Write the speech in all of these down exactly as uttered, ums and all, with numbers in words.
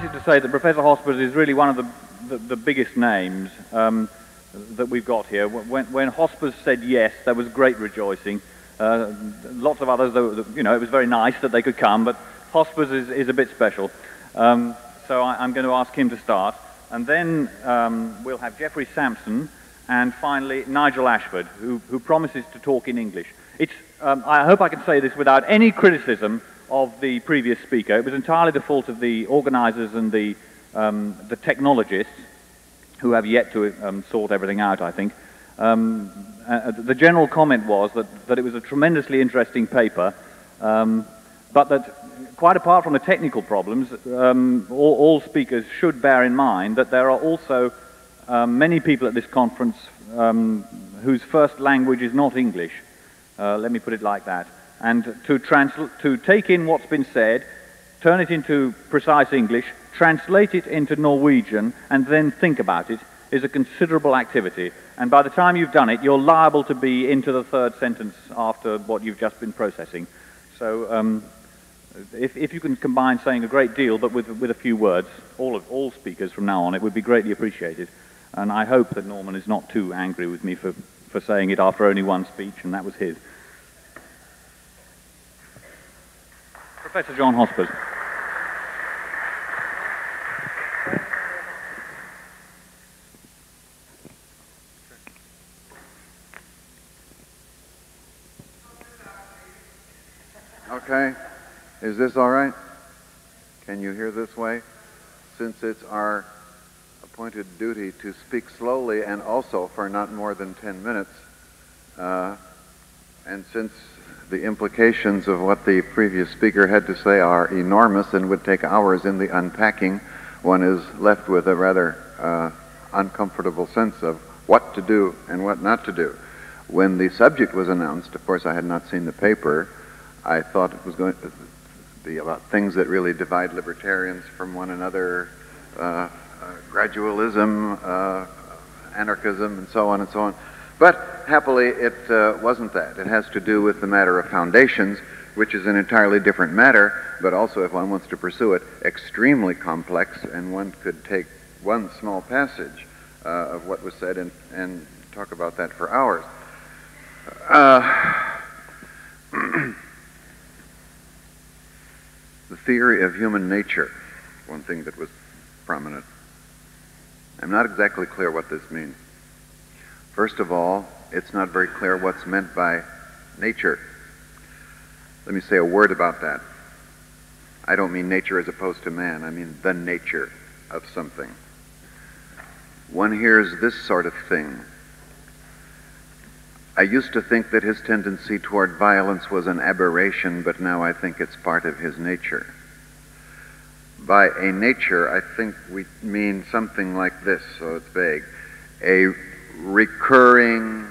suffice it to say that Professor Hospers is really one of the, the, the biggest names um, that we've got here. When, when Hospers said yes, there was great rejoicing. Uh, lots of others, you know, it was very nice that they could come, but Hospers is, is a bit special. Um, so I, I'm going to ask him to start. And then um, we'll have Geoffrey Sampson, and finally Nigel Ashford, who, who promises to talk in English. It's, um, I hope I can say this without any criticism of the previous speaker. It was entirely the fault of the organisers and the, um, the technologists, who have yet to um, sort everything out, I think. Um, uh, the general comment was that, that it was a tremendously interesting paper, um, but that quite apart from the technical problems, um, all, all speakers should bear in mind that there are also um, many people at this conference um, whose first language is not English. Uh, let me put it like that. And to, to take in what's been said, turn it into precise English, translate it into Norwegian, and then think about it, is a considerable activity. And by the time you've done it, you're liable to be into the third sentence after what you've just been processing. So um, if, if you can combine saying a great deal, but with, with a few words, all, of, all speakers from now on, it would be greatly appreciated. And I hope that Norman is not too angry with me for, for saying it after only one speech, and that was his. Professor John Hospers. Okay, is this all right? Can you hear this way? Since it's our appointed duty to speak slowly and also for not more than ten minutes, uh, and since the implications of what the previous speaker had to say are enormous and would take hours in the unpacking, one is left with a rather uh, uncomfortable sense of what to do and what not to do. When the subject was announced, of course I had not seen the paper, I thought it was going to be about things that really divide libertarians from one another, uh, uh, gradualism, uh, anarchism, and so on and so on. But happily, it uh, wasn't that. It has to do with the matter of foundations, which is an entirely different matter, but also, if one wants to pursue it, extremely complex, and one could take one small passage uh, of what was said and, and talk about that for hours. Uh, The theory of human nature, one thing that was prominent. I'm not exactly clear what this means. First of all, it's not very clear what's meant by nature. Let me say a word about that. I don't mean nature as opposed to man. I mean the nature of something. One hears this sort of thing. I used to think that his tendency toward violence was an aberration, but now I think it's part of his nature. By a nature, I think we mean something like this, so it's vague. A recurring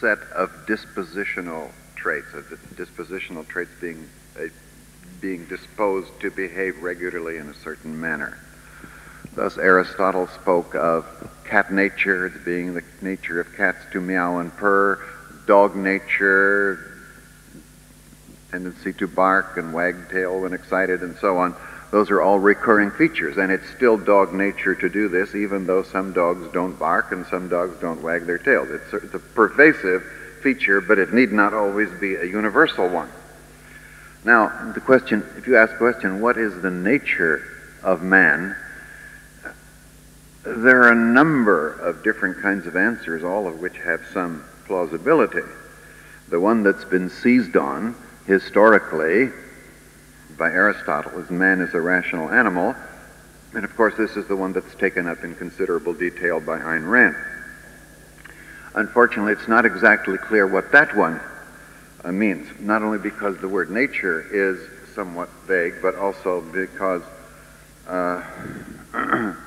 set of dispositional traits, of the dispositional traits being, uh, being disposed to behave regularly in a certain manner. Thus, Aristotle spoke of cat nature as being the nature of cats to meow and purr, dog nature, tendency to bark and wag tail when excited, and so on. Those are all recurring features, and it's still dog nature to do this, even though some dogs don't bark and some dogs don't wag their tails. It's, it's a pervasive feature, but it need not always be a universal one. Now, the question, if you ask the question, what is the nature of man? There are a number of different kinds of answers, all of which have some plausibility. The one that's been seized on historically by Aristotle is man is a rational animal, and of course this is the one that's taken up in considerable detail by Ayn Rand. Unfortunately, it's not exactly clear what that one uh, means, not only because the word nature is somewhat vague, but also because uh,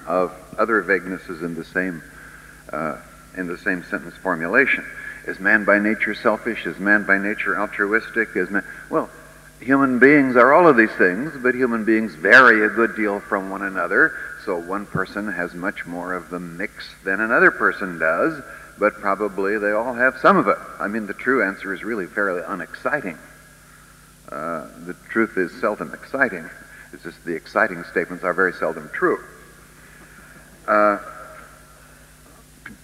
of other vaguenesses in the same uh, in the same sentence formulation. Is man by nature selfish? Is man by nature altruistic? Is man well? Human beings are all of these things, but human beings vary a good deal from one another. So one person has much more of the mix than another person does, but probably they all have some of it. I mean, the true answer is really fairly unexciting. Uh, the truth is seldom exciting. It's just the exciting statements are very seldom true. Uh,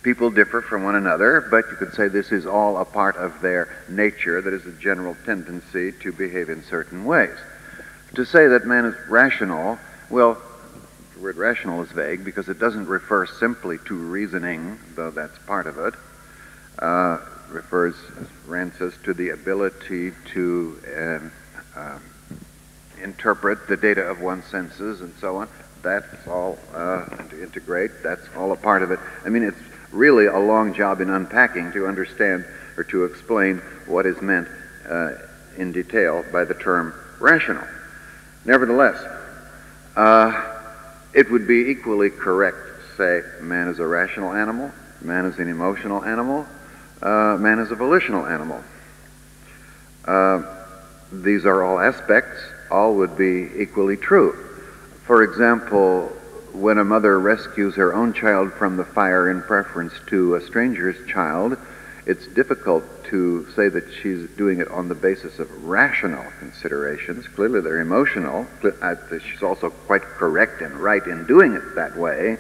people differ from one another, but you could say this is all a part of their nature, that is a general tendency to behave in certain ways. To say that man is rational, well, the word rational is vague because it doesn't refer simply to reasoning, though that's part of it. Uh, it refers, as Rand says, to the ability to uh, uh, interpret the data of one's senses and so on. That's all uh, to integrate. That's all a part of it. I mean, it's really a long job in unpacking to understand or to explain what is meant uh, in detail by the term rational. Nevertheless, uh, it would be equally correct to say man is a rational animal, man is an emotional animal, uh, man is a volitional animal. Uh, these are all aspects. All would be equally true. For example, when a mother rescues her own child from the fire in preference to a stranger's child, it's difficult to say that she's doing it on the basis of rational considerations. Clearly they're emotional. She's also quite correct and right in doing it that way.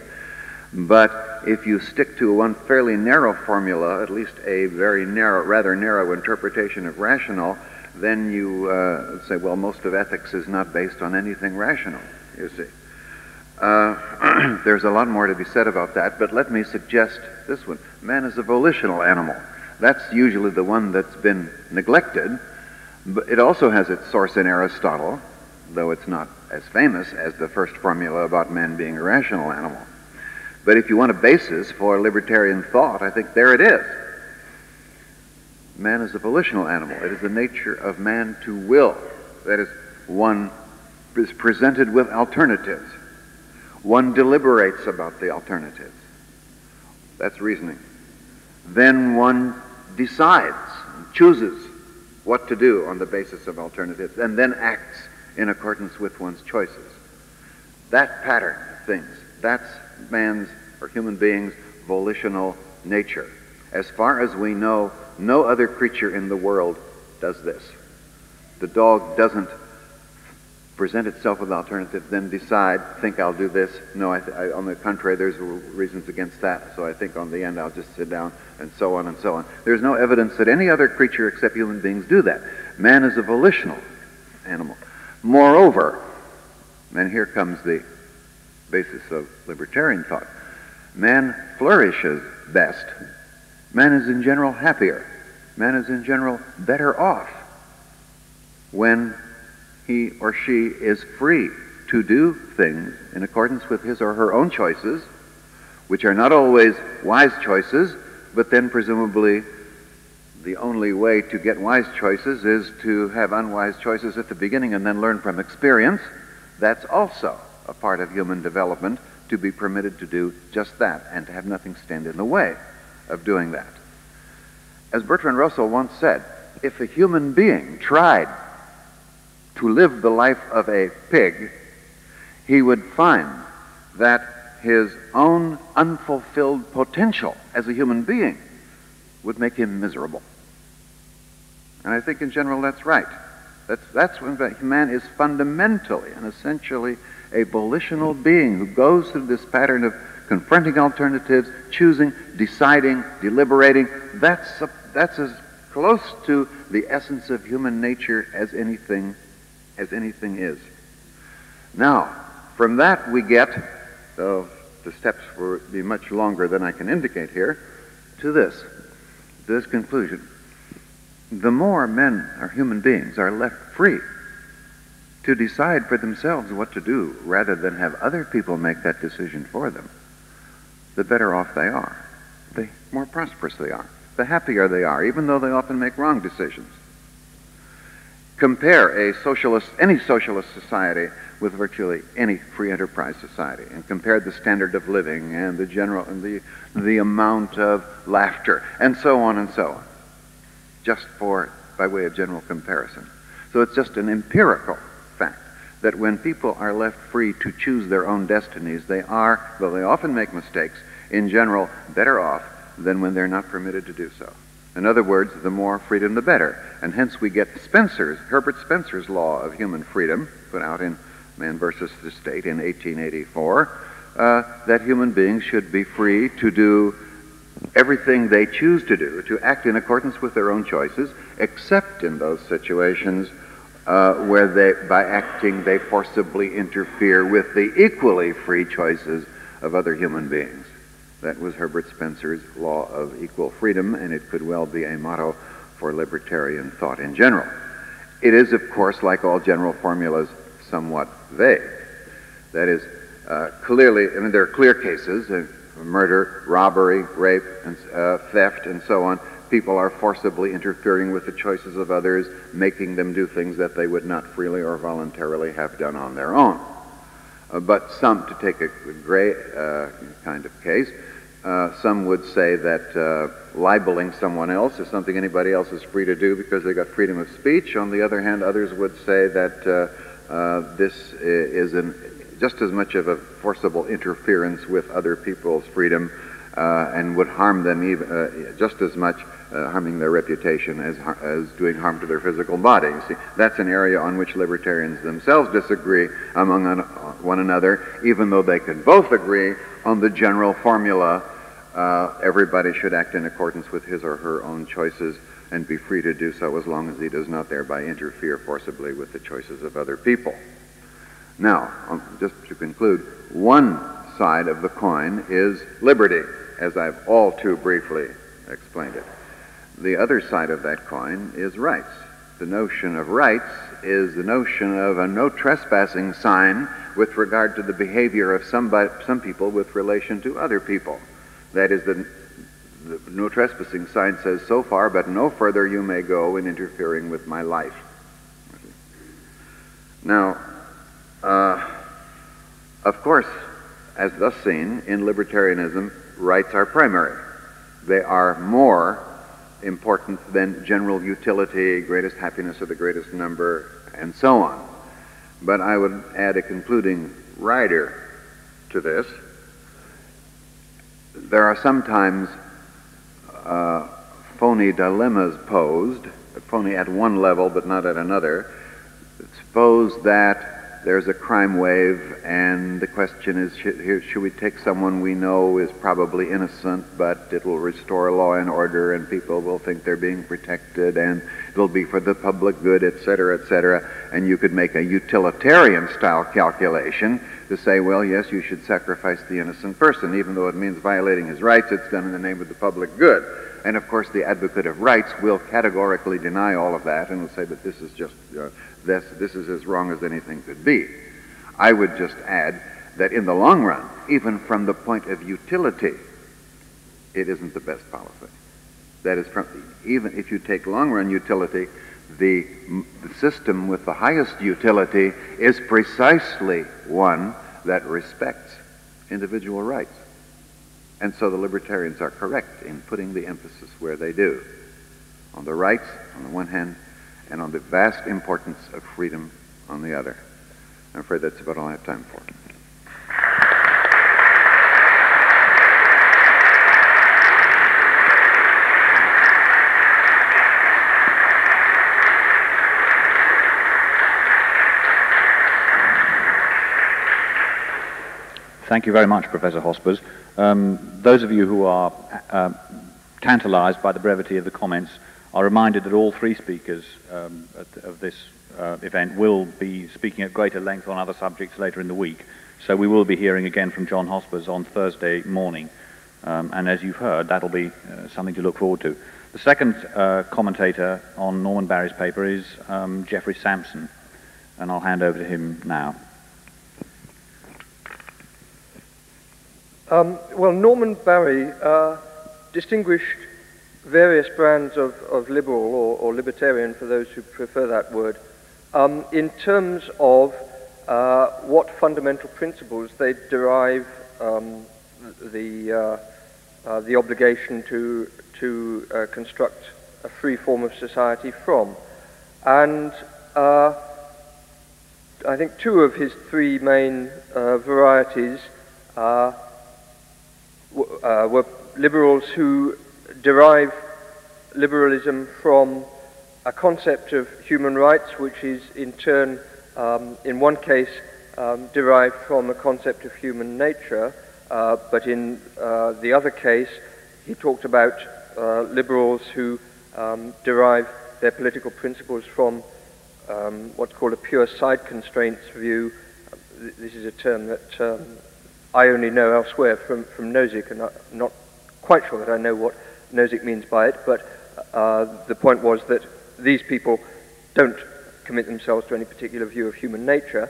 But if you stick to one fairly narrow formula, at least a very narrow, rather narrow interpretation of rational, then you uh, say, well, most of ethics is not based on anything rational. You see. Uh, there's a lot more to be said about that, but let me suggest this one. Man is a volitional animal. That's usually the one that's been neglected, but it also has its source in Aristotle, though it's not as famous as the first formula about man being a rational animal. But if you want a basis for libertarian thought, I think there it is. Man is a volitional animal. It is the nature of man to will. That is, one is presented with alternatives. One deliberates about the alternatives. That's reasoning. Then one decides, chooses what to do on the basis of alternatives, and then acts in accordance with one's choices. That pattern of things, that's man's or human beings' volitional nature. As far as we know, no other creature in the world does this. The dog doesn't present itself with alternatives, then decide, think I'll do this. No, I th I, on the contrary, there's reasons against that, so I think on the end I'll just sit down, and so on and so on. There's no evidence that any other creature except human beings do that. Man is a volitional animal. Moreover, and here comes the basis of libertarian thought, man flourishes best. Man is in general happier. Man is in general better off when he or she is free to do things in accordance with his or her own choices, which are not always wise choices, but then presumably the only way to get wise choices is to have unwise choices at the beginning and then learn from experience. That's also a part of human development, to be permitted to do just that and to have nothing stand in the way of doing that. As Bertrand Russell once said, if a human being tried to live the life of a pig, he would find that his own unfulfilled potential as a human being would make him miserable. And I think in general that's right. That's, that's when man is fundamentally and essentially a volitional being who goes through this pattern of confronting alternatives, choosing, deciding, deliberating. That's, a, that's as close to the essence of human nature as anything as anything is. Now, from that we get, though the steps will be much longer than I can indicate here, to this, this conclusion. The more men or human beings are left free to decide for themselves what to do rather than have other people make that decision for them, the better off they are, the more prosperous they are, the happier they are, even though they often make wrong decisions. Compare a socialist, any socialist society with virtually any free enterprise society, and compare the standard of living and the general and the the amount of laughter and so on and so on, just for by way of general comparison. So it's just an empirical fact that when people are left free to choose their own destinies, they are, though they often make mistakes, in general better off than when they're not permitted to do so. In other words, the more freedom, the better. And hence we get Spencer's, Herbert Spencer's law of human freedom, put out in Man versus the State in eighteen eighty-four, uh, that human beings should be free to do everything they choose to do, to act in accordance with their own choices, except in those situations uh, where they, by acting, they forcibly interfere with the equally free choices of other human beings. That was Herbert Spencer's law of equal freedom, and it could well be a motto for libertarian thought in general. It is, of course, like all general formulas, somewhat vague. That is, uh, clearly, I mean, there are clear cases of murder, robbery, rape, and, uh, theft, and so on. People are forcibly interfering with the choices of others, making them do things that they would not freely or voluntarily have done on their own. Uh, but some, to take a gray uh, kind of case, Uh, some would say that uh, libeling someone else is something anybody else is free to do because they got freedom of speech. On the other hand, others would say that uh, uh, this is an, just as much of a forcible interference with other people's freedom uh, and would harm them even, uh, just as much, uh, harming their reputation as, as doing harm to their physical body. You see, that's an area on which libertarians themselves disagree among un one another, even though they can both agree on the general formula, uh, everybody should act in accordance with his or her own choices and be free to do so as long as he does not thereby interfere forcibly with the choices of other people. Now, um, just to conclude, one side of the coin is liberty, as I've all too briefly explained it. The other side of that coin is rights. The notion of rights is the notion of a no trespassing sign with regard to the behavior of somebody, some people with relation to other people. That is, the, the no trespassing sign says, so far but no further you may go in interfering with my life. Now, uh, of course, as thus seen, in libertarianism, rights are primary. They are more important than general utility, greatest happiness of the greatest number, and so on. But I would add a concluding rider to this. There are sometimes uh, phony dilemmas posed, phony at one level but not at another. Suppose that there's a crime wave and the question is, should, should we take someone we know is probably innocent, but it will restore law and order and people will think they're being protected and it'll be for the public good, et cetera, et cetera, and you could make a utilitarian-style calculation to say, well, yes, you should sacrifice the innocent person. Even though it means violating his rights, it's done in the name of the public good. And, of course, the advocate of rights will categorically deny all of that and will say, but this is just, uh, this, this is as wrong as anything could be. I would just add that in the long run, even from the point of utility, it isn't the best policy. That is, from, even if you take long-run utility, the, the system with the highest utility is precisely one that respects individual rights. And so the libertarians are correct in putting the emphasis where they do, on the rights on the one hand, and on the vast importance of freedom on the other. I'm afraid that's about all I have time for. Thank you very much, Professor Hospers. Um, those of you who are uh, tantalized by the brevity of the comments are reminded that all three speakers um, at, of this uh, event will be speaking at greater length on other subjects later in the week. So we will be hearing again from John Hospers on Thursday morning. Um, and as you've heard, that'll be uh, something to look forward to. The second uh, commentator on Norman Barry's paper is um, Geoffrey Sampson. And I'll hand over to him now. Um, well, Norman Barry uh, distinguished various brands of, of liberal or, or libertarian, for those who prefer that word, um, in terms of uh, what fundamental principles they derive um, the, uh, uh, the obligation to, to uh, construct a free form of society from. And uh, I think two of his three main uh, varieties uh, Uh, were liberals who derive liberalism from a concept of human rights, which is in turn, um, in one case, um, derived from the concept of human nature, uh, but in uh, the other case, he talked about uh, liberals who um, derive their political principles from um, what's called a pure side constraints view. This is a term that um, I only know elsewhere from, from Nozick, and I'm not quite sure that I know what Nozick means by it, but uh, the point was that these people don't commit themselves to any particular view of human nature.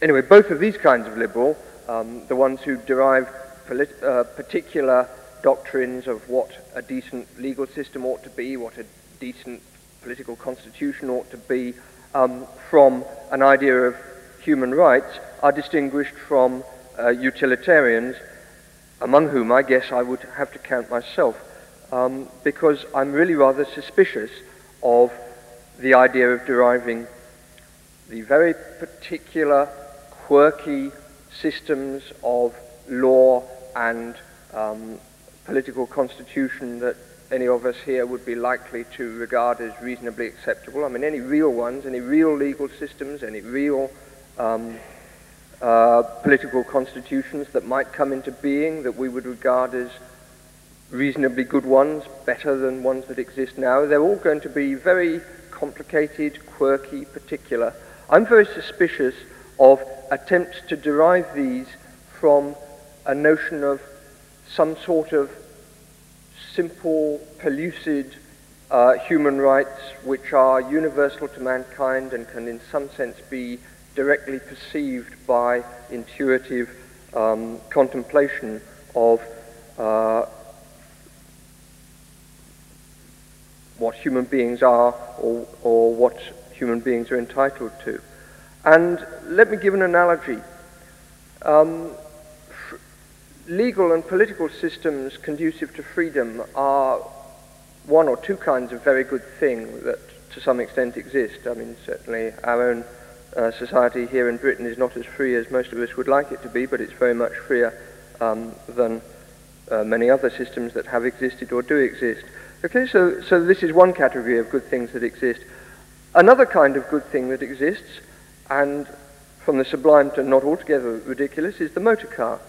Anyway, both of these kinds of liberal, um, the ones who derive uh, particular doctrines of what a decent legal system ought to be, what a decent political constitution ought to be, um, from an idea of human rights, are distinguished from uh, utilitarians, among whom I guess I would have to count myself, um, because I'm really rather suspicious of the idea of deriving the very particular quirky systems of law and um, political constitution that any of us here would be likely to regard as reasonably acceptable. I mean, any real ones, any real legal systems, any real um, uh, political constitutions that might come into being that we would regard as reasonably good ones, better than ones that exist now, they're all going to be very complicated, quirky, particular. I'm very suspicious of attempts to derive these from a notion of some sort of simple, pellucid uh, human rights which are universal to mankind and can in some sense be directly perceived by intuitive um, contemplation of uh, what human beings are, or, or what human beings are entitled to. And let me give an analogy. Um, legal and political systems conducive to freedom are one or two kinds of very good thing that to some extent exist. I mean, certainly our own uh, society here in Britain is not as free as most of us would like it to be, but it's very much freer um, than uh, many other systems that have existed or do exist. Okay, so, so this is one category of good things that exist. Another kind of good thing that exists, and from the sublime to not altogether ridiculous, is the motor car.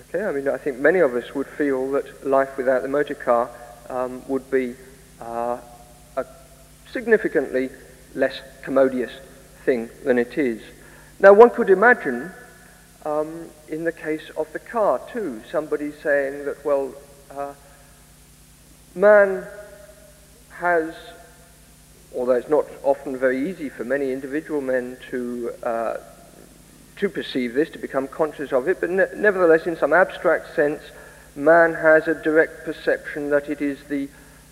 Okay, I mean, I think many of us would feel that life without the motor car um, would be uh, a significantly less commodious thing than it is. Now, one could imagine, um, in the case of the car too, somebody saying that, well, uh, man has, although it's not often very easy for many individual men to uh, to perceive this, to become conscious of it, but ne nevertheless, in some abstract sense, man has a direct perception that it is the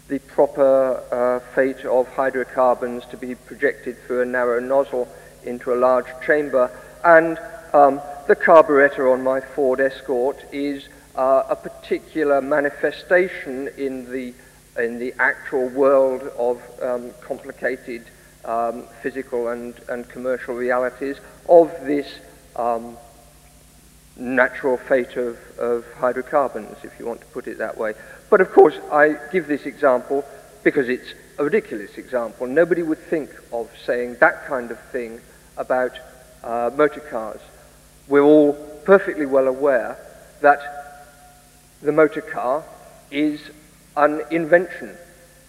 the proper uh, fate of hydrocarbons to be projected through a narrow nozzle into a large chamber, and um, the carburetor on my Ford Escort is Uh, a particular manifestation in the in the actual world of um, complicated um, physical and, and commercial realities of this um, natural fate of, of hydrocarbons, if you want to put it that way. But of course, I give this example because it's a ridiculous example. Nobody would think of saying that kind of thing about uh, motor cars. We're all perfectly well aware that the motor car is an invention,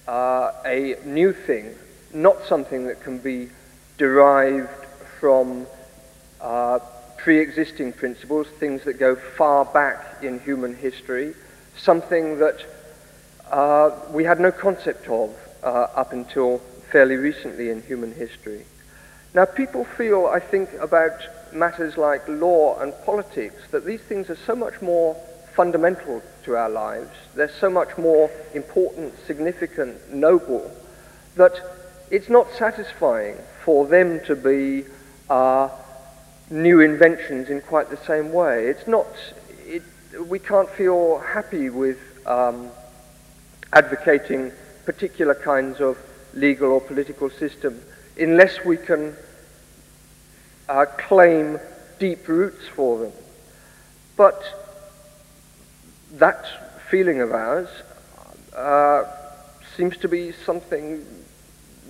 uh, a new thing, not something that can be derived from uh, pre-existing principles, things that go far back in human history, something that uh, we had no concept of uh, up until fairly recently in human history. Now, people feel, I think, about matters like law and politics, that these things are so much more fundamental to our lives, they're so much more important, significant, noble, that it's not satisfying for them to be uh, new inventions in quite the same way. It's not, it, we can't feel happy with um, advocating particular kinds of legal or political system unless we can uh, claim deep roots for them. But that feeling of ours uh, seems to be something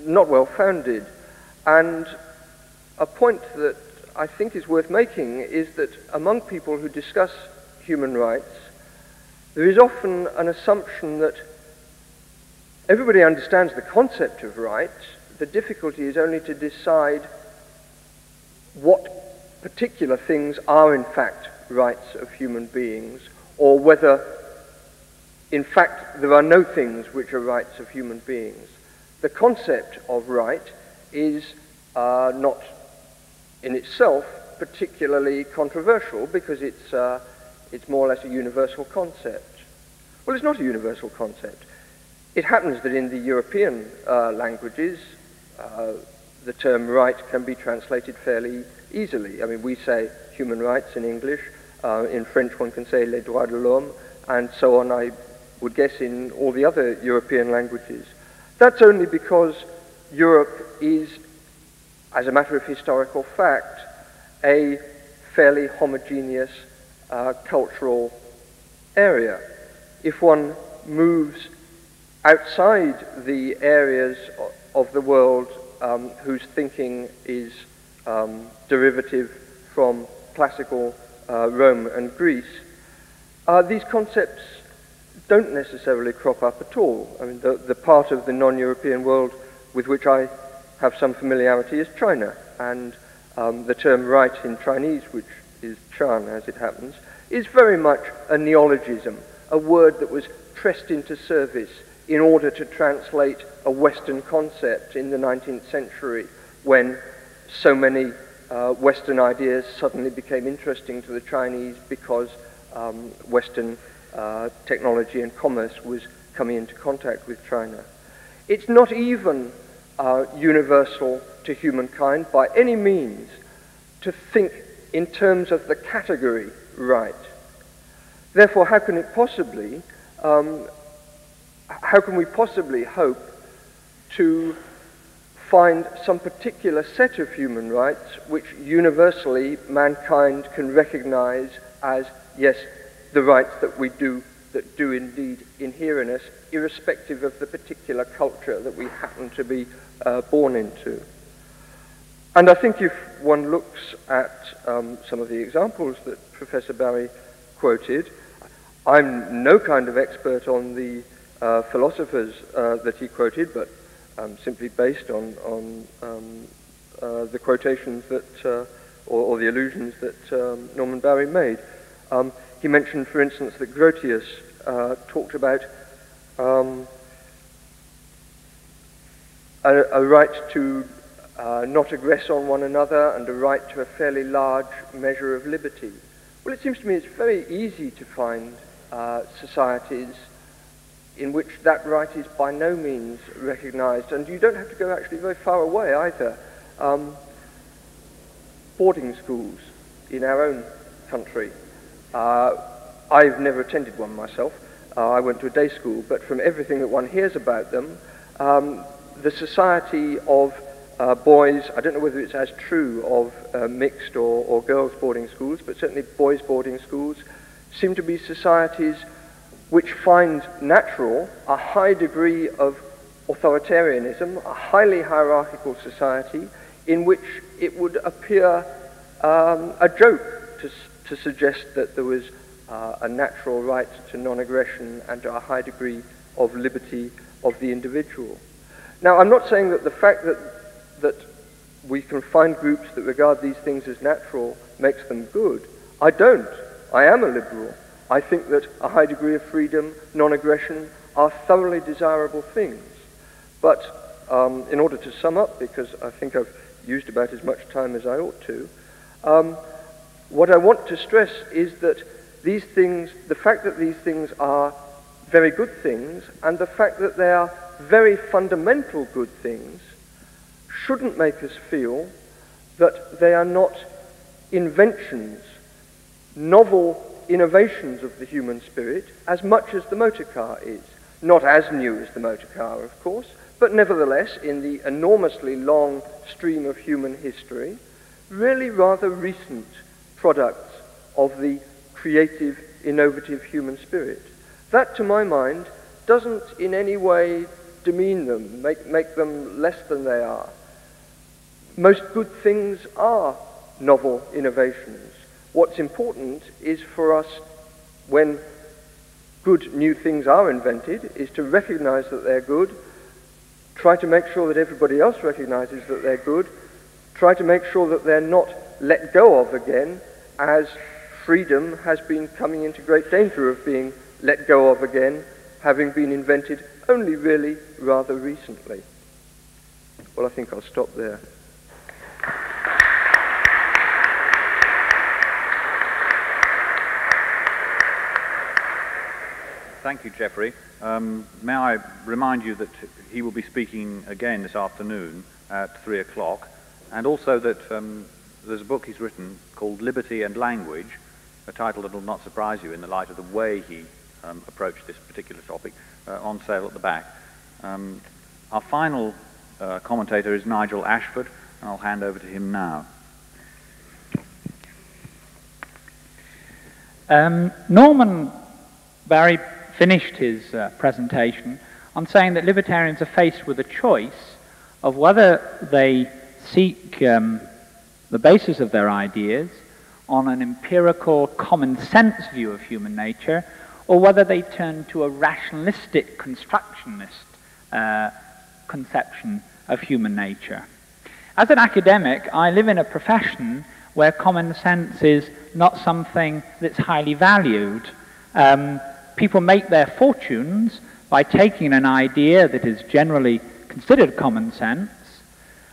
not well founded, and a point that I think is worth making is that among people who discuss human rights, there is often an assumption that everybody understands the concept of rights. The difficulty is only to decide what particular things are in fact rights of human beings, or whether in fact there are no things which are rights of human beings. The concept of right is uh, not in itself particularly controversial, because it's, uh, it's more or less a universal concept. Well, it's not a universal concept. It happens that in the European uh, languages, uh, the term right can be translated fairly easily. I mean, we say human rights in English. Uh, in French, one can say les droits de l'homme, and so on, I would guess, in all the other European languages. That's only because Europe is, as a matter of historical fact, a fairly homogeneous uh, cultural area. If one moves outside the areas of the world um, whose thinking is um, derivative from classical uh, Rome and Greece, uh, these concepts don't necessarily crop up at all. I mean, the, the part of the non-European world with which I have some familiarity is China, and um, the term right in Chinese, which is chan as it happens, is very much a neologism, a word that was pressed into service in order to translate a Western concept in the nineteenth century, when so many uh, Western ideas suddenly became interesting to the Chinese because um, Western uh, technology and commerce was coming into contact with China. It's not even uh, universal to humankind by any means to think in terms of the category right. Therefore, how can it possibly um, How can we possibly hope to find some particular set of human rights which universally mankind can recognize as, yes, the rights that we do, that do indeed inhere in us, irrespective of the particular culture that we happen to be uh, born into? And I think if one looks at um, some of the examples that Professor Barry quoted, I'm no kind of expert on the Uh, philosophers uh, that he quoted, but um, simply based on, on um, uh, the quotations that, uh, or, or the allusions that um, Norman Barry made. Um, he mentioned, for instance, that Grotius uh, talked about um, a, a right to uh, not aggress on one another and a right to a fairly large measure of liberty. Well, it seems to me it's very easy to find uh, societies in which that right is by no means recognized, and you don't have to go actually very far away either. Um, boarding schools in our own country. Uh, I've never attended one myself. Uh, I went to a day school, but from everything that one hears about them, um, the society of uh, boys, I don't know whether it's as true of uh, mixed or, or girls' boarding schools, but certainly boys' boarding schools seem to be societies which finds natural a high degree of authoritarianism, a highly hierarchical society in which it would appear um, a joke to, to suggest that there was uh, a natural right to non-aggression and to a high degree of liberty of the individual. Now, I'm not saying that the fact that, that we can find groups that regard these things as natural makes them good. I don't. I am a liberal. I think that a high degree of freedom, non-aggression, are thoroughly desirable things. But um, in order to sum up, because I think I've used about as much time as I ought to, um, what I want to stress is that these things, the fact that these things are very good things, and the fact that they are very fundamental good things, shouldn't make us feel that they are not inventions, novel innovations of the human spirit, as much as the motor car is. Not as new as the motor car, of course, but nevertheless, in the enormously long stream of human history, really rather recent products of the creative, innovative human spirit. That, to my mind, doesn't in any way demean them, make, make them less than they are. Most good things are novel innovations. What's important is for us, when good new things are invented, is to recognize that they're good, try to make sure that everybody else recognizes that they're good, try to make sure that they're not let go of again, as freedom has been coming into great danger of being let go of again, having been invented only really rather recently. Well, I think I'll stop there. Thank you, Geoffrey. Um, may I remind you that he will be speaking again this afternoon at three o'clock, and also that um, there's a book he's written called Liberty and Language, a title that will not surprise you in the light of the way he um, approached this particular topic, uh, on sale at the back. Um, our final uh, commentator is Nigel Ashford, and I'll hand over to him now. Um, Norman Barry finished his uh, presentation on saying that libertarians are faced with a choice of whether they seek um, the basis of their ideas on an empirical, common-sense view of human nature, or whether they turn to a rationalistic, constructionist uh, conception of human nature. As an academic, I live in a profession where common sense is not something that's highly valued. Um, People make their fortunes by taking an idea that is generally considered common sense,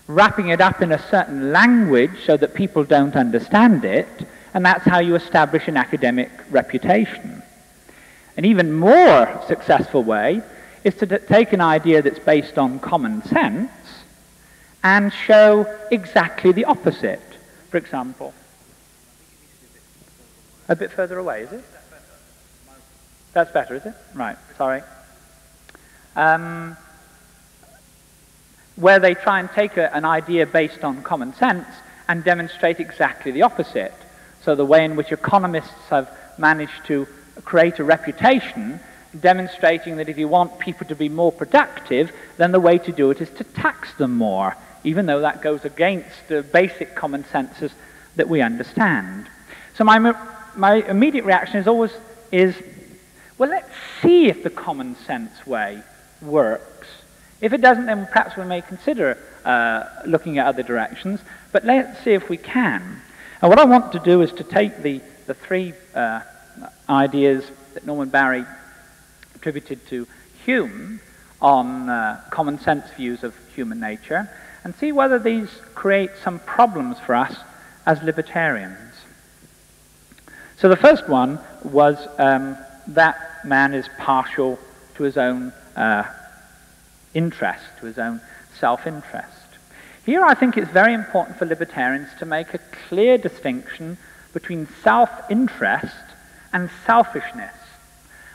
wrapping it up in a certain language so that people don't understand it, and that's how you establish an academic reputation. An even more successful way is to take an idea that's based on common sense and show exactly the opposite. For example, a bit further away, is it? That's better, is it? Right, sorry. Um, where they try and take a, an idea based on common sense and demonstrate exactly the opposite. So the way in which economists have managed to create a reputation demonstrating that if you want people to be more productive, then the way to do it is to tax them more, even though that goes against the basic common senses that we understand. So my, my immediate reaction is always, is, well, let's see if the common sense way works. If it doesn't, then perhaps we may consider uh, looking at other directions, but let's see if we can. And what I want to do is to take the, the three uh, ideas that Norman Barry attributed to Hume on uh, common sense views of human nature and see whether these create some problems for us as libertarians. So the first one was, um, that man is partial to his own uh, interest, to his own self-interest. Here I think it's very important for libertarians to make a clear distinction between self-interest and selfishness.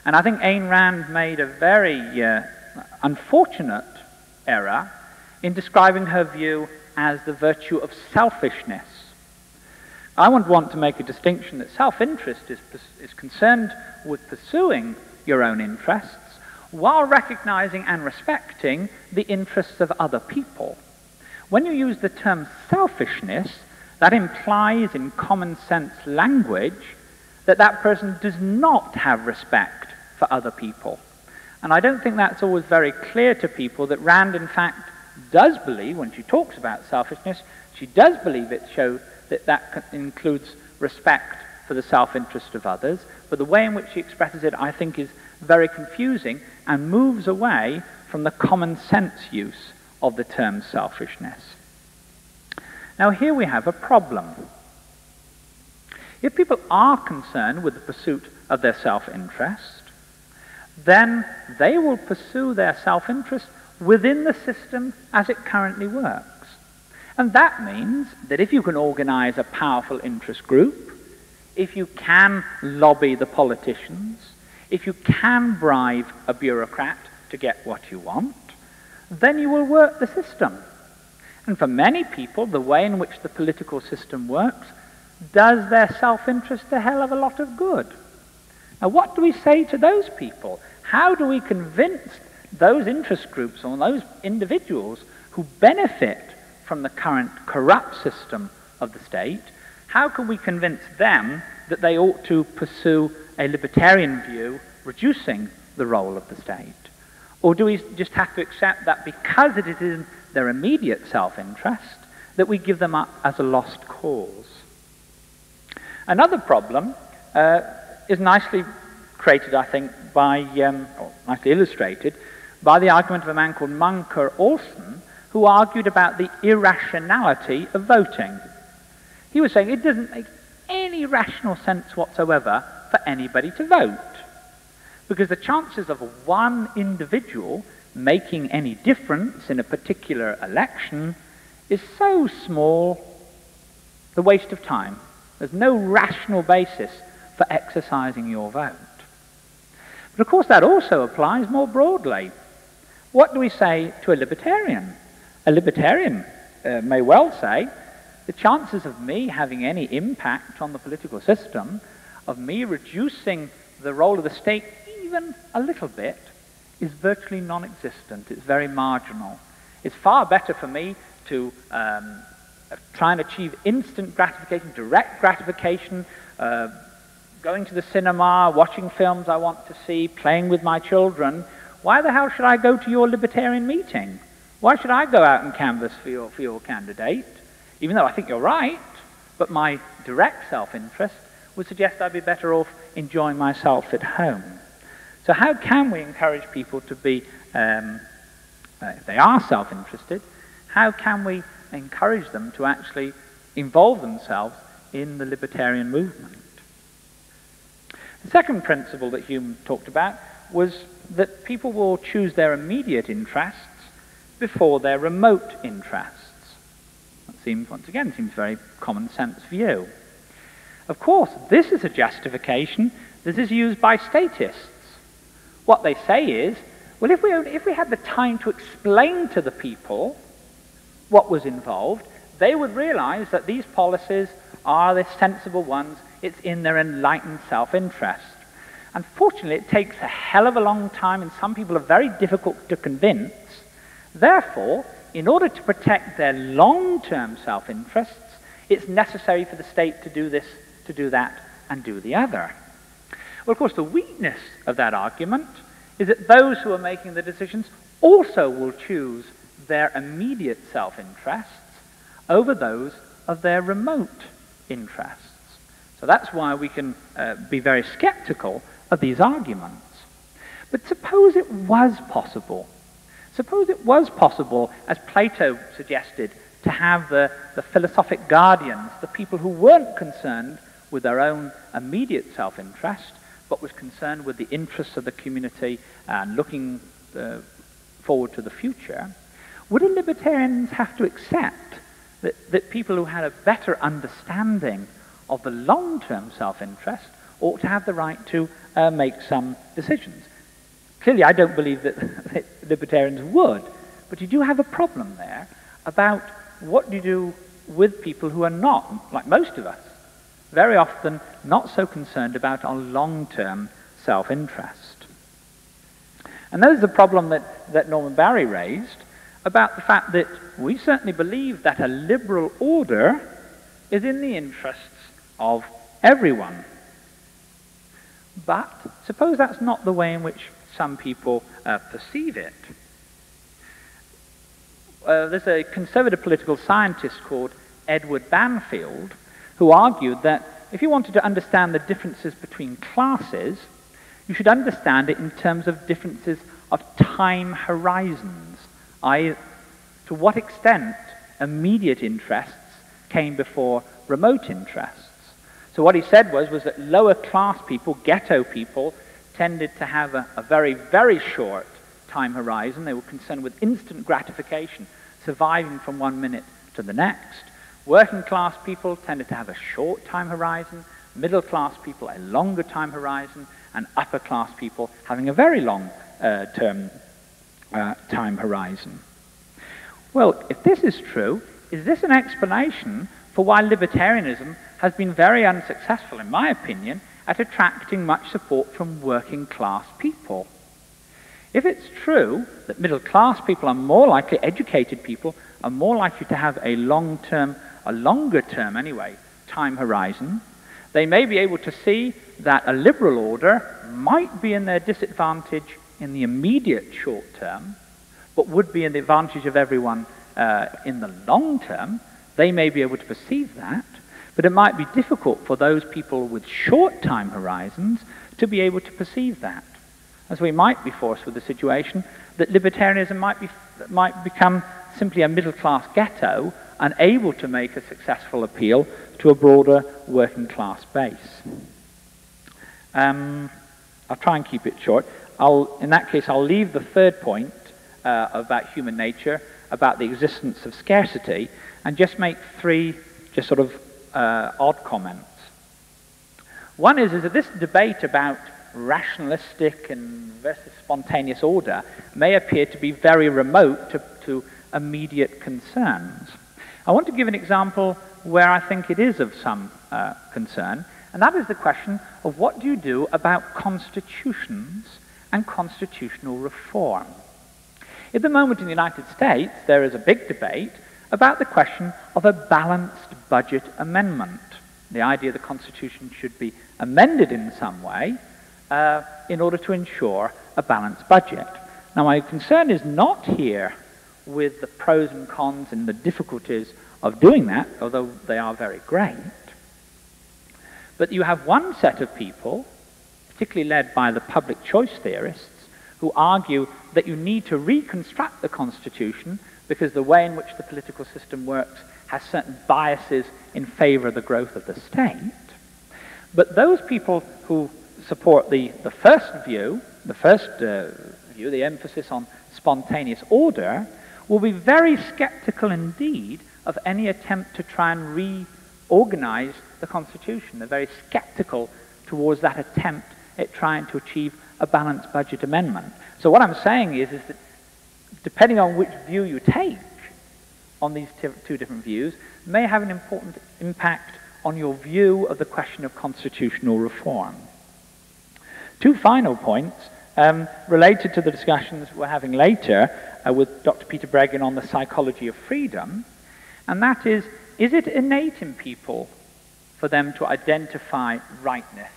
And I think Ayn Rand made a very uh, unfortunate error in describing her view as the virtue of selfishness. I would want to make a distinction that self-interest is, is concerned with pursuing your own interests while recognizing and respecting the interests of other people. When you use the term selfishness, that implies in common sense language that that person does not have respect for other people. And I don't think that's always very clear to people that Rand, in fact, does believe, when she talks about selfishness, she does believe it shows that that includes respect for the self-interest of others, but the way in which she expresses it, I think, is very confusing and moves away from the common sense use of the term selfishness. Now, here we have a problem. If people are concerned with the pursuit of their self-interest, then they will pursue their self-interest within the system as it currently works. And that means that if you can organize a powerful interest group, if you can lobby the politicians, if you can bribe a bureaucrat to get what you want, then you will work the system. And for many people, the way in which the political system works does their self-interest a hell of a lot of good. Now, what do we say to those people? How do we convince those interest groups or those individuals who benefit from the current corrupt system of the state How can we convince them that they ought to pursue a libertarian view, reducing the role of the state? Or do we just have to accept that because it is in their immediate self-interest, that we give them up as a lost cause? Another problem uh, is nicely created, I think, by, um, or nicely illustrated, by the argument of a man called Mancur Olson, who argued about the irrationality of voting. He was saying it doesn't make any rational sense whatsoever for anybody to vote, because the chances of one individual making any difference in a particular election is so small, the waste of time. There's no rational basis for exercising your vote. But of course that also applies more broadly. What do we say to a libertarian? A libertarian uh, may well say, the chances of me having any impact on the political system, of me reducing the role of the state even a little bit, is virtually non-existent. It's very marginal. It's far better for me to um, try and achieve instant gratification, direct gratification, uh, going to the cinema, watching films I want to see, playing with my children. Why the hell should I go to your libertarian meeting? Why should I go out and canvass for your, for your candidate? Even though I think you're right, but my direct self-interest would suggest I'd be better off enjoying myself at home. So how can we encourage people to be, um, uh, if they are self-interested, how can we encourage them to actually involve themselves in the libertarian movement? The second principle that Hume talked about was that people will choose their immediate interests before their remote interests. Seems, once again, seems very common sense view. Of course, this is a justification that is used by statists. What they say is, well, if we, only, if we had the time to explain to the people what was involved, they would realize that these policies are the sensible ones. It's in their enlightened self-interest. Unfortunately, it takes a hell of a long time, and some people are very difficult to convince. Therefore, in order to protect their long-term self-interests, it's necessary for the state to do this, to do that, and do the other. Well, of course, the weakness of that argument is that those who are making the decisions also will choose their immediate self-interests over those of their remote interests. So that's why we can uh, be very skeptical of these arguments. But suppose it was possible Suppose it was possible, as Plato suggested, to have the, the philosophic guardians, the people who weren't concerned with their own immediate self-interest, but was concerned with the interests of the community and looking uh, forward to the future. Would libertarians have to accept that, that people who had a better understanding of the long-term self-interest ought to have the right to uh, make some decisions? Clearly, I don't believe that libertarians would, but you do have a problem there about what you do with people who are not, like most of us, very often not so concerned about our long-term self-interest. And that is the problem that, that Norman Barry raised about the fact that we certainly believe that a liberal order is in the interests of everyone. But suppose that's not the way in which some people uh, perceive it. Uh, there's a conservative political scientist called Edward Banfield who argued that if you wanted to understand the differences between classes, you should understand it in terms of differences of time horizons, that is, to what extent immediate interests came before remote interests. So what he said was, was that lower class people, ghetto people, tended to have a, a very, very short time horizon. They were concerned with instant gratification, surviving from one minute to the next. Working class people tended to have a short time horizon, middle class people a longer time horizon, and upper class people having a very long uh, term uh, time horizon. Well, if this is true, is this an explanation for why libertarianism has been very unsuccessful, in my opinion, at attracting much support from working class people? If it's true that middle class people are more likely, educated people, are more likely to have a long-term, a longer-term anyway, time horizon, they may be able to see that a liberal order might be in their disadvantage in the immediate short term, but would be in the advantage of everyone uh, in the long term. They may be able to perceive that, but it might be difficult for those people with short time horizons to be able to perceive that, as we might be forced with the situation that libertarianism might be might become simply a middle-class ghetto, unable to make a successful appeal to a broader working-class base. Um, I'll try and keep it short. I'll, in that case, I'll leave the third point uh, about human nature, about the existence of scarcity, and just make three just sort of uh, odd comments. One is, is that this debate about rationalistic and versus spontaneous order may appear to be very remote to, to immediate concerns. I want to give an example where I think it is of some uh, concern, and that is the question of what do you do about constitutions and constitutional reform. At the moment in the United States, there is a big debate about the question of a balanced budget amendment. The idea the Constitution should be amended in some way Uh, in order to ensure a balanced budget. Now, my concern is not here with the pros and cons and the difficulties of doing that, although they are very great. But you have one set of people, particularly led by the public choice theorists, who argue that you need to reconstruct the Constitution because the way in which the political system works has certain biases in favor of the growth of the state. But those people who support the, the first view, the first uh, view, the emphasis on spontaneous order, will be very skeptical indeed of any attempt to try and reorganize the Constitution. They're very skeptical towards that attempt at trying to achieve a balanced budget amendment. So what I'm saying is, is that depending on which view you take on these two different views may have an important impact on your view of the question of constitutional reform. Two final points um, related to the discussions we're having later uh, with Doctor Peter Bregan on the psychology of freedom, and that is, is it innate in people for them to identify rightness?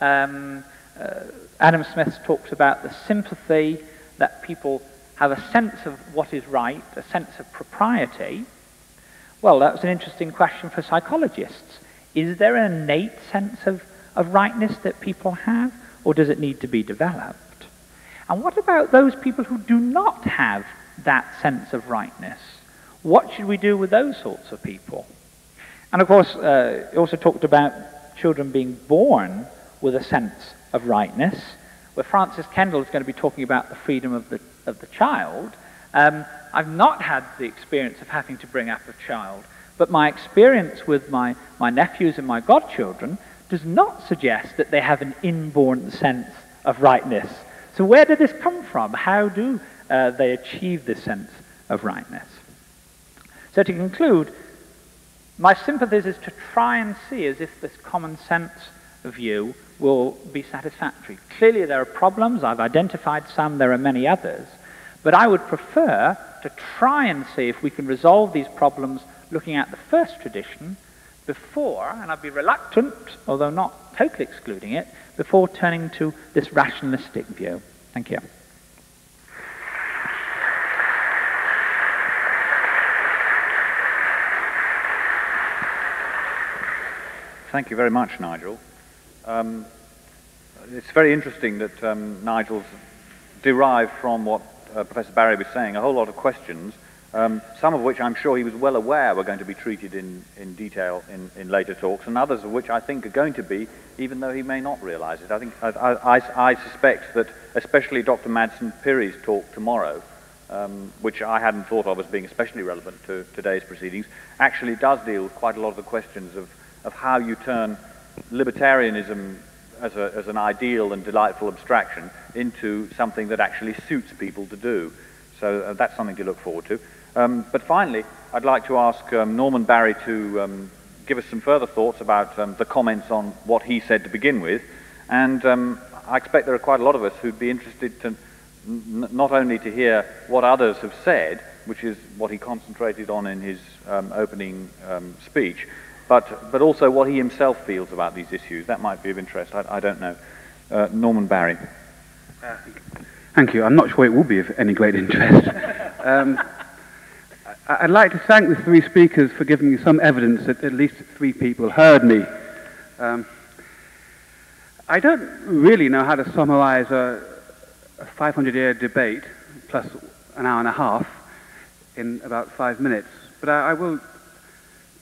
Um, uh, Adam Smith talks about the sympathy, that people have a sense of what is right, a sense of propriety. Well, that's an interesting question for psychologists. Is there an innate sense of, of rightness that people have? Or does it need to be developed? And what about those people who do not have that sense of rightness? What should we do with those sorts of people? And of course, uh, he also talked about children being born with a sense of rightness, where Francis Kendall is going to be talking about the freedom of the, of the child. Um, I've not had the experience of having to bring up a child, but my experience with my, my nephews and my godchildren does not suggest that they have an inborn sense of rightness. So where did this come from? How do uh, they achieve this sense of rightness? So to conclude, my sympathies is to try and see as if this common sense view will be satisfactory. Clearly there are problems, I've identified some, there are many others, but I would prefer to try and see if we can resolve these problems looking at the first tradition before, and I'd be reluctant, although not totally excluding it, before turning to this rationalistic view. Thank you. Thank you very much, Nigel. Um, it's very interesting that um, Nigel's derived from what uh, Professor Barry was saying, a whole lot of questions, Um, some of which I'm sure he was well aware were going to be treated in, in detail in, in later talks, and others of which I think are going to be, even though he may not realise it. I think I, I, I suspect that especially Doctor Madsen Piri's talk tomorrow, um, which I hadn't thought of as being especially relevant to today's proceedings, actually does deal with quite a lot of the questions of, of how you turn libertarianism as, a, as an ideal and delightful abstraction into something that actually suits people to do. So uh, that's something to look forward to. Um, but finally, I'd like to ask um, Norman Barry to um, give us some further thoughts about um, the comments on what he said to begin with, and um, I expect there are quite a lot of us who'd be interested to n not only to hear what others have said, which is what he concentrated on in his um, opening um, speech, but, but also what he himself feels about these issues. That might be of interest, I, I don't know. Uh, Norman Barry. Uh, thank you. I'm not sure it will be of any great interest. um, I'd like to thank the three speakers for giving me some evidence that at least three people heard me. Um, I don't really know how to summarize a five hundred year debate, plus an hour and a half, in about five minutes. But I, I will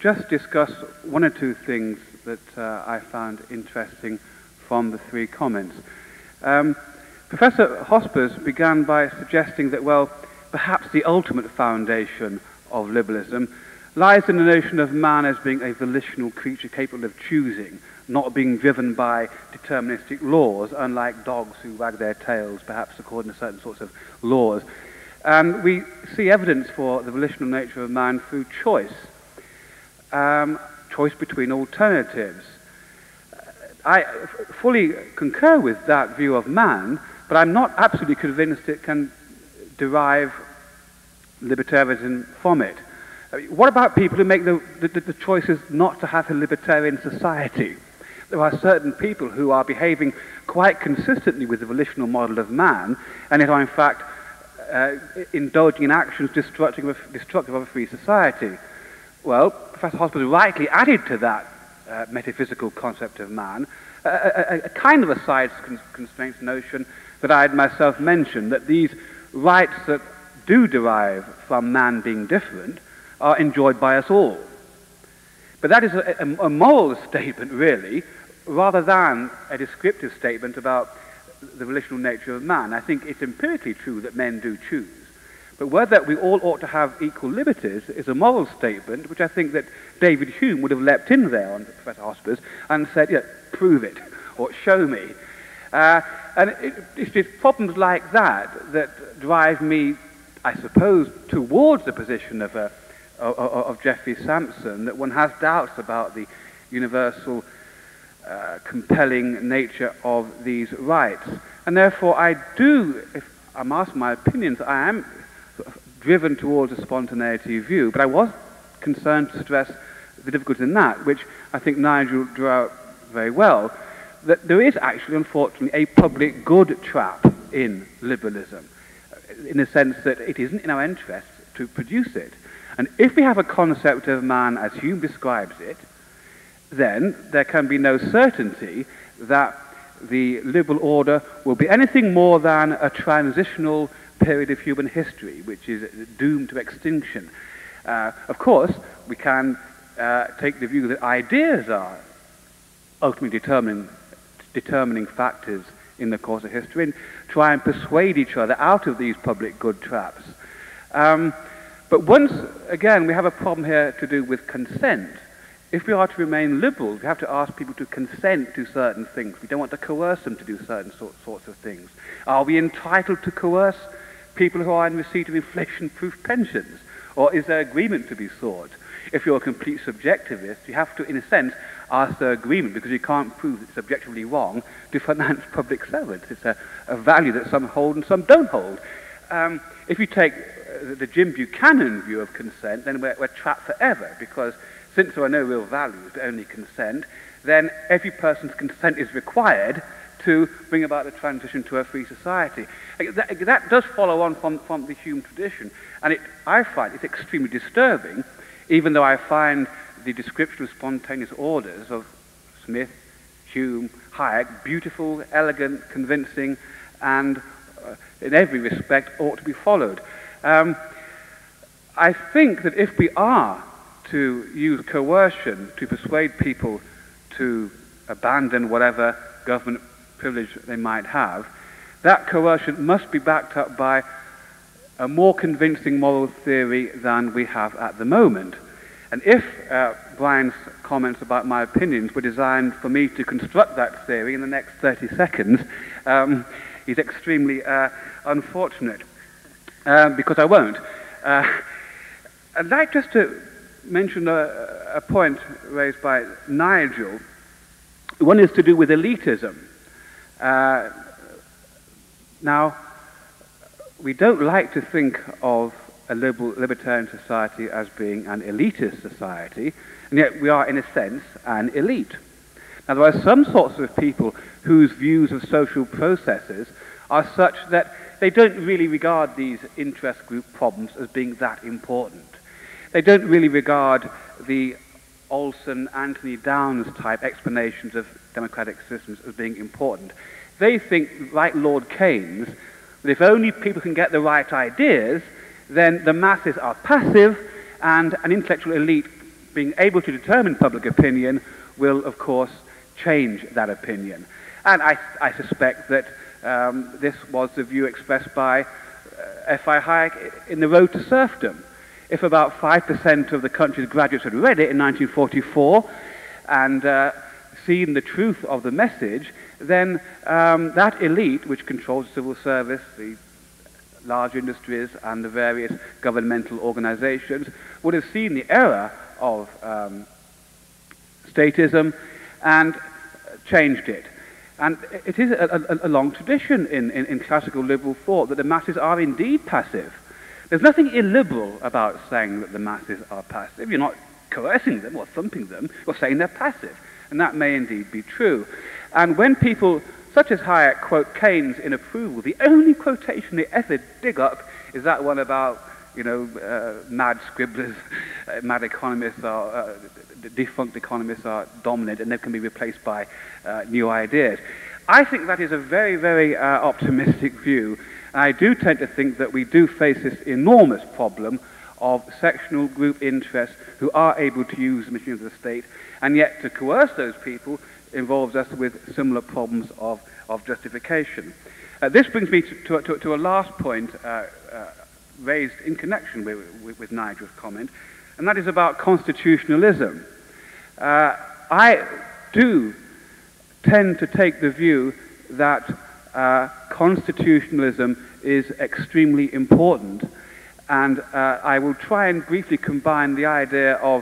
just discuss one or two things that uh, I found interesting from the three comments. Um, Professor Hospers began by suggesting that, well, perhaps the ultimate foundation of liberalism lies in the notion of man as being a volitional creature capable of choosing, not being driven by deterministic laws, unlike dogs who wag their tails, perhaps according to certain sorts of laws. And we see evidence for the volitional nature of man through choice, um, choice between alternatives. I fully concur with that view of man, but I'm not absolutely convinced it can derive libertarianism from it. I mean, what about people who make the, the, the choices not to have a libertarian society? There are certain people who are behaving quite consistently with the volitional model of man, and who are in fact uh, indulging in actions destructive of, destructive of a free society. Well, Professor Hospers rightly added to that uh, metaphysical concept of man a, a, a kind of a side constraints notion that I had myself mentioned, that these rights that do derive from man being different are enjoyed by us all. But that is a, a, a moral statement, really, rather than a descriptive statement about the volitional nature of man. I think it's empirically true that men do choose. But whether we all ought to have equal liberties is a moral statement, which I think that David Hume would have leapt in there on Professor Hospers and said, yeah, prove it, or show me. Uh, and it, it's just problems like that that drive me, I suppose, towards the position of a of Geoffrey Sampson, that one has doubts about the universal uh, compelling nature of these rights. And therefore I do, if I'm asked my opinions, I am driven towards a spontaneity view, but I was concerned to stress the difficulty in that, which I think Nigel drew out very well, that there is actually, unfortunately, a public good trap in liberalism, in the sense that it isn't in our interest to produce it. And if we have a concept of man as Hume describes it, then there can be no certainty that the liberal order will be anything more than a transitional period of human history, which is doomed to extinction. Uh, of course, we can uh, take the view that ideas are ultimately determining, determining factors in the course of history, and try and persuade each other out of these public good traps. Um, But once again, we have a problem here to do with consent. If we are to remain liberal, we have to ask people to consent to certain things. We don't want to coerce them to do certain sort, sorts of things. Are we entitled to coerce people who are in receipt of inflation-proof pensions? Or is there agreement to be sought? If you're a complete subjectivist, you have to, in a sense, ask for agreement, because you can't prove it's objectively wrong to finance public servants. It's a, a value that some hold and some don't hold. Um, if you take the Jim Buchanan view of consent, then we're, we're trapped forever, because since there are no real values but only consent, then every person's consent is required to bring about the transition to a free society. That, that does follow on from, from the Hume tradition, and it, I find it's extremely disturbing, even though I find the description of spontaneous orders of Smith, Hume, Hayek beautiful, elegant, convincing, and uh, in every respect ought to be followed. Um, I think that if we are to use coercion to persuade people to abandon whatever government privilege they might have, that coercion must be backed up by a more convincing moral theory than we have at the moment. And if uh, Brian's comments about my opinions were designed for me to construct that theory in the next thirty seconds, um, he's extremely uh, unfortunate. Um, because I won't. Uh, I'd like just to mention a, a point raised by Nigel. One is to do with elitism. Uh, now, we don't like to think of a liberal, libertarian society as being an elitist society, and yet we are, in a sense, an elite. Now, there are some sorts of people whose views of social processes are such that they don't really regard these interest group problems as being that important. They don't really regard the Olson, Anthony Downs type explanations of democratic systems as being important. They think, like Lord Keynes, that if only people can get the right ideas, then the masses are passive, and an intellectual elite being able to determine public opinion will, of course, change that opinion. And I, I suspect that um, this was the view expressed by uh, F I Hayek in The Road to Serfdom. If about five percent of the country's graduates had read it in nineteen forty-four and uh, seen the truth of the message, then um, that elite, which controls the civil service, the large industries, and the various governmental organizations, would have seen the error of um, statism and changed it. And it is a, a, a long tradition in, in, in classical liberal thought that the masses are indeed passive. There's nothing illiberal about saying that the masses are passive. You're not coercing them or thumping them. You're saying they're passive. And that may indeed be true. And when people such as Hayek quote Keynes in approval, the only quotation they ever dig up is that one about, you know, uh, mad scribblers, uh, mad economists are, uh, defunct economists are dominant and they can be replaced by uh, new ideas. I think that is a very, very uh, optimistic view. And I do tend to think that we do face this enormous problem of sectional group interests who are able to use the machines of the state, and yet to coerce those people involves us with similar problems of, of justification. Uh, this brings me to, to, to, to a last point uh, uh, raised in connection with, with, with Nigel's comment, and that is about constitutionalism. Uh, I do tend to take the view that Uh, constitutionalism is extremely important, and uh, I will try and briefly combine the idea of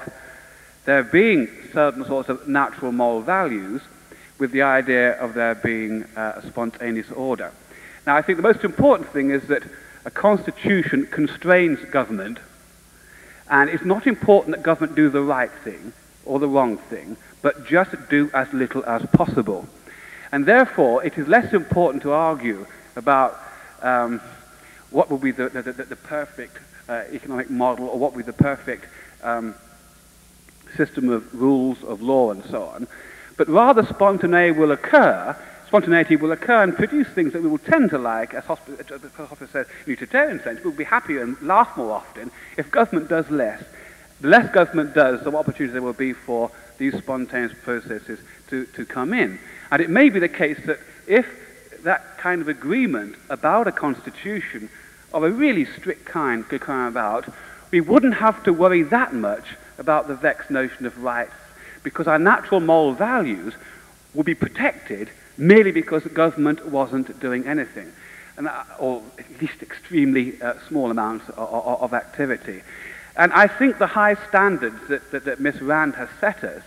there being certain sorts of natural moral values with the idea of there being uh, a spontaneous order. Now, I think the most important thing is that a constitution constrains government, and it's not important that government do the right thing or the wrong thing, but just do as little as possible. And therefore, it is less important to argue about um, what would be the, the, the, the perfect uh, economic model, or what would be the perfect um, system of rules, of law, and so on. But rather, spontaneity will occur, spontaneity will occur and produce things that we will tend to like, as Hospers says, in a utilitarian sense, we'll be happier and laugh more often if government does less. The less government does, the more opportunity there will be for these spontaneous processes to, to come in. And it may be the case that if that kind of agreement about a constitution of a really strict kind could come about, we wouldn't have to worry that much about the vexed notion of rights, because our natural moral values would be protected merely because the government wasn't doing anything, and, or at least extremely uh, small amounts of, of, of activity. And I think the high standards that, that, that Miss Rand has set us,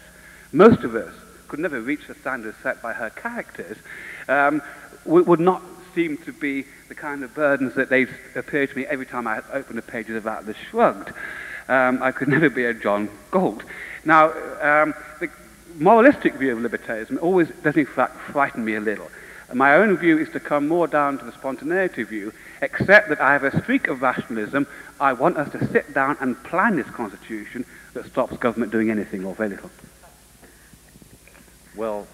most of us could never reach the standards set by her characters, um, would, would not seem to be the kind of burdens that they appear to me every time I open the pages of Atlas Shrugged. Um, I could never be a John Galt. Now, um, the moralistic view of libertarianism always does in fact frighten me a little. My own view is to come more down to the spontaneity view, except that I have a streak of rationalism. I want us to sit down and plan this constitution that stops government doing anything or very little. Well,